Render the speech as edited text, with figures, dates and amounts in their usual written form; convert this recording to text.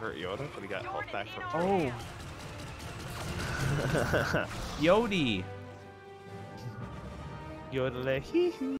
hurt Yoda, but he got help back from. Oh! Yodi! Yoda, hee hee.